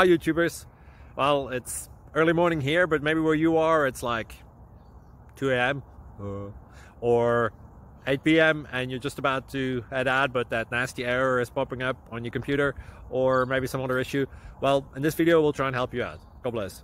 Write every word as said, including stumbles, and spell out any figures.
Hi YouTubers. Well, it's early morning here, but maybe where you are it's like two A M uh. or eight P M and you're just about to head out, but that nasty error is popping up on your computer or maybe some other issue. Well, in this video we'll try and help you out. God bless.